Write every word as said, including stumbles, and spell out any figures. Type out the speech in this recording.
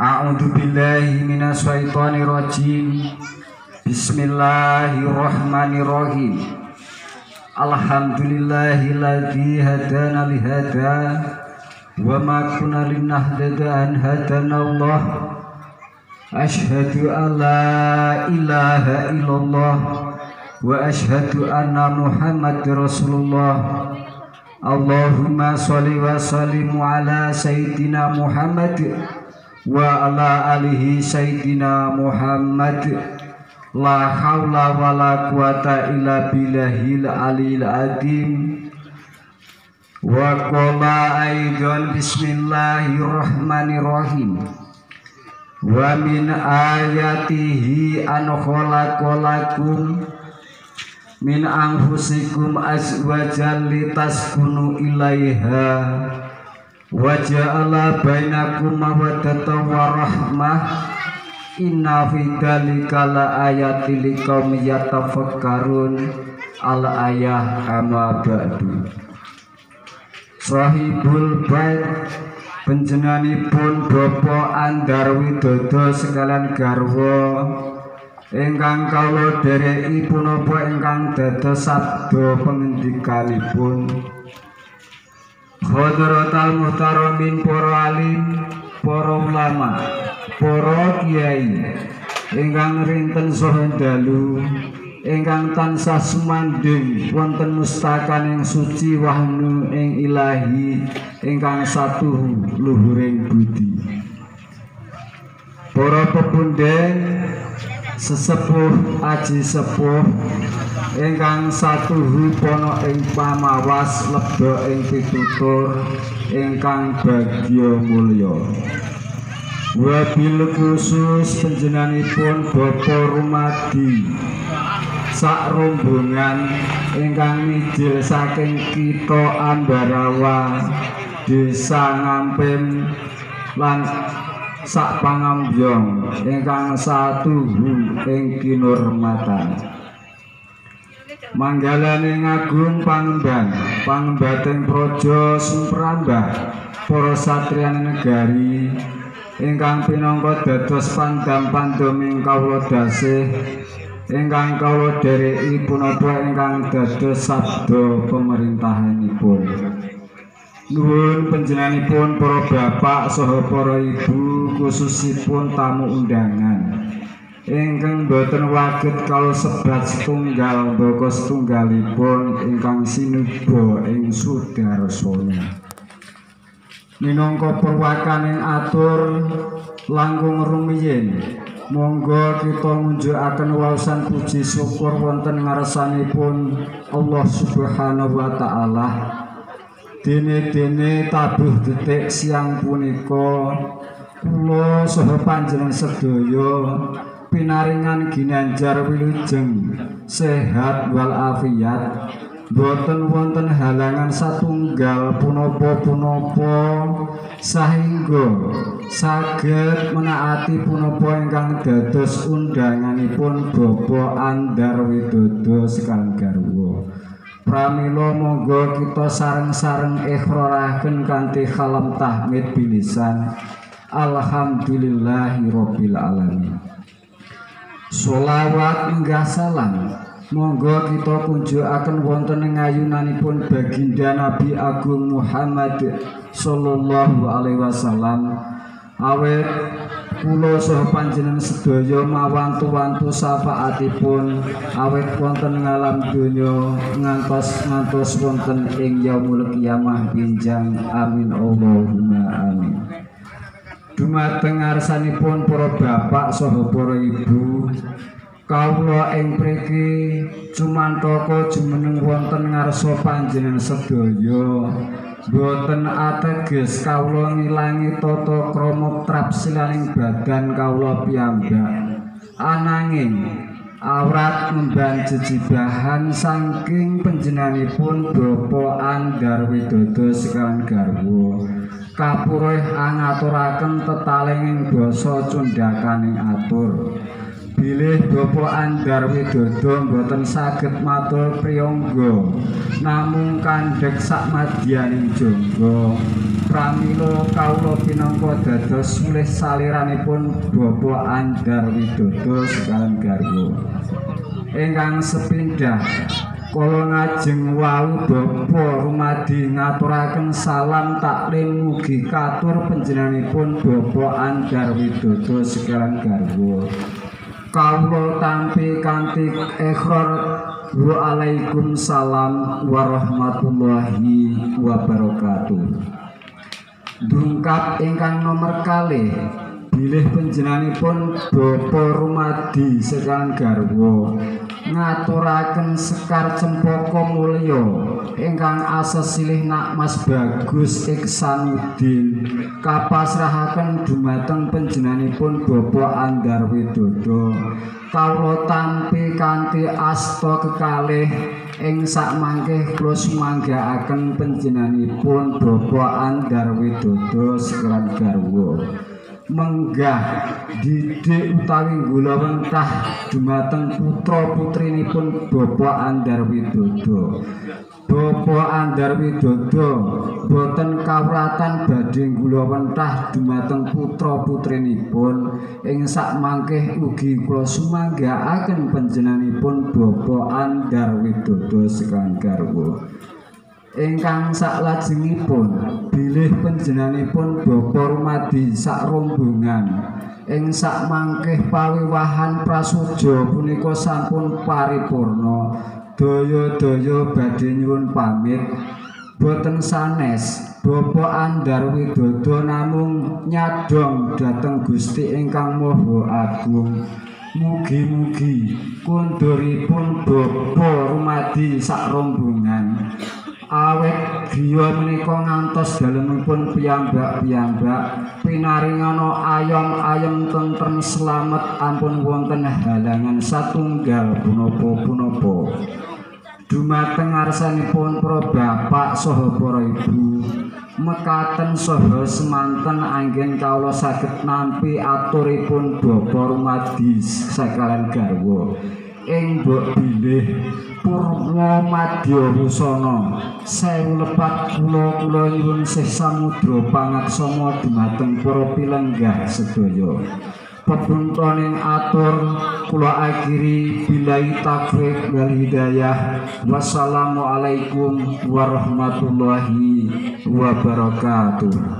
A'udzubillahi minasyaitonirrajim. Bismillahirrahmanirrahim. Alhamdulillahilladzi hadana lihada wa ma kunna linahtadiya an hadanallah. Asyhadu an la ilaha illallah wa asyhadu anna Muhammadar Rasulullah. Allahumma sholli wa sallim ala sayyidina Muhammad wa ala alihi sayyidina Muhammad. La haula wa la quwata illa billahil alil adim. Wa qala aidan bismillahirrahmanirrahim. Wa min ayatihi an khalaqalakum min anfusikum azwajan litaskunu ilaiha wa ja'ala bainakum mawaddatan wa rahmah. Inna fi dzalika laayatil liqaumi yatafakkarun. Al-ayah amma ba'du. Sahibul bait panjenenganipun Bapak Andar Widodo sekalian garwa ingkang kawula dhereki punapa ingkang dados sabda pengendikanipun Khodrotal Muhtaramin para alim, para ulama, para kiai ingkang rinten saha dalu ingkang tansah sumandhing wonten mustakan yang suci wahnu ing ilahi ingkang satu luhuring budi. Para pepundhen, sesepuh aji sepuh ingkang satuhu pono ing pamawas lebda ing pitutur ingkang bagya mulya. Wabil khusus panjenenganipun Bapak Rumadi sak rombongan ingkang mijil saking Kitha Ambarawa, Desa Ngampen lan sak pangambyong ingkang satuhu ing kinurmatan. Manggalaning agung pangemban pangembating praja sumprambah para satriyan negari ingkang pinangka dados pandham-pandhaming kawula dasih ingkang kawula dhereki punapa ingkang dados sabda pemerintahanipun. Nuwun panjenenganipun para bapak saha para ibu khususipun tamu undangan ingkang boten waget kalau sebat setunggal boko setunggalipun ingkang sinuba ing sudarsana. Minangka perwakaning atur langkung rumiyin, monggo kita ngunjukaken waosan puji syukur wonten ngarsanipun Allah Subhanahu wa taala. Dene-dene tabuh detik siang punika kula saha panjenengan sedaya pinaringan ginanjar wilujeng sehat walafiat. Boten wonten halangan satunggal punapa-punapa sahingga saged menaati punapa ingkang dados undanganipun Bapak Andar Widodo sekalian garwa. Pramila monggo kita sareng-sareng ikhraraken kanthi khalam tahmid bilisan alhamdulillahirabbil alamin. Sholawat minggah salam monggo kita kunjukaken wonten ing ayunanipun baginda Nabi Agung Muhammad sallallahu alaihi wasallam. Awet kula saha panjenengan sedaya mawantu-wantu syafaatipun awet wonten ing alam donya ngantos-ngantos wonten ing yaumul qiyamah binjang. Amin Allahumma amin. Dumateng ngarsanipun para bapak saha para ibu, kawula ing mriki cumantaka jumeneng wonten ngarsa panjenengan sedaya boten ateges kawula ngilangi tata krama trapsilaning badan kawula piyambak, ananging awrat memban jejibahan saking panjenenganipun Bapak Andar Widodo sekalian garwa. Kapurih angaturaken tetalenging basa cundhakaning atur. Bilih Bapak Andar Widodo mboten saged matur priyangga namung kandhek sakmadyaning jangga pramila kaula pinangka dados mulih saliranipun Bapak Andar Widodo sekalian garwa ingkang sepindhah. Kala ngajeng wau Bapak Rumadi ngaturaken salam taklim mugi katur panjenenganipun Bapak Andar Widodo sekalian garwa. Kawula tampi kanthi ikrar waalaikum salam warahmatullahi wabarakatuh. Dungkap ingkang nomor kalih bilih panjenenganipun Bapak Rumadi sekalian garwa ngaturaken sekar cempaka mulya ingkang asesilih nak Mas Bagus Iksanudin kapasrahaken dumateng panjenenganipun Bapak Andar Widodo. Kawula tampi kanthi asta kekalih ing sakmangke kula sumanggaaken panjenenganipun Bapak Andar Widodo sekran garwa menggah didik utawi gula wentah dumateng putra putrinipun Bapak Andar Widodo. Bapak Andar Widodo boten kawratan badhe gula wentah dumateng putra putrinipun ing sakmangke ugi kula sumanggaaken panjenenganipun Bapak Andar Widodo sekalian garwa. Ingkang saklajengipun bilih panjenenganipun Bapak Rumadi sak rombongan ing sakmangke pawiwahan prasaja punika sampun paripurna. Daya-daya badhe nyuwun pamit. Boten sanes Bapak Andar Widodo namung nyadhong dhateng Gusti ingkang Maha Agung. Mugi-mugi kondoripun Bapak Rumadi sak rombongan awet griya menika ngantos dalemipun piyambak-piyambak pinaringana ayam-ayam tentrem slamet ampun wonten halangan satunggal punapa-punapa. Dumateng ngarsanipun para bapak saha para ibu mekaten saha semanten anggen kawula saged nampi aturipun Bapak Rumadi sekalian garwa ing mbok bilih purna madya busana sewu lepat kula kula nyuwun sih samudra pangaksama dumateng para pilenggah sedaya. Peprontoning atur kula akhiri billahi taufiq wal hidayah. Wassalamualaikum warahmatullahi wabarakatuh.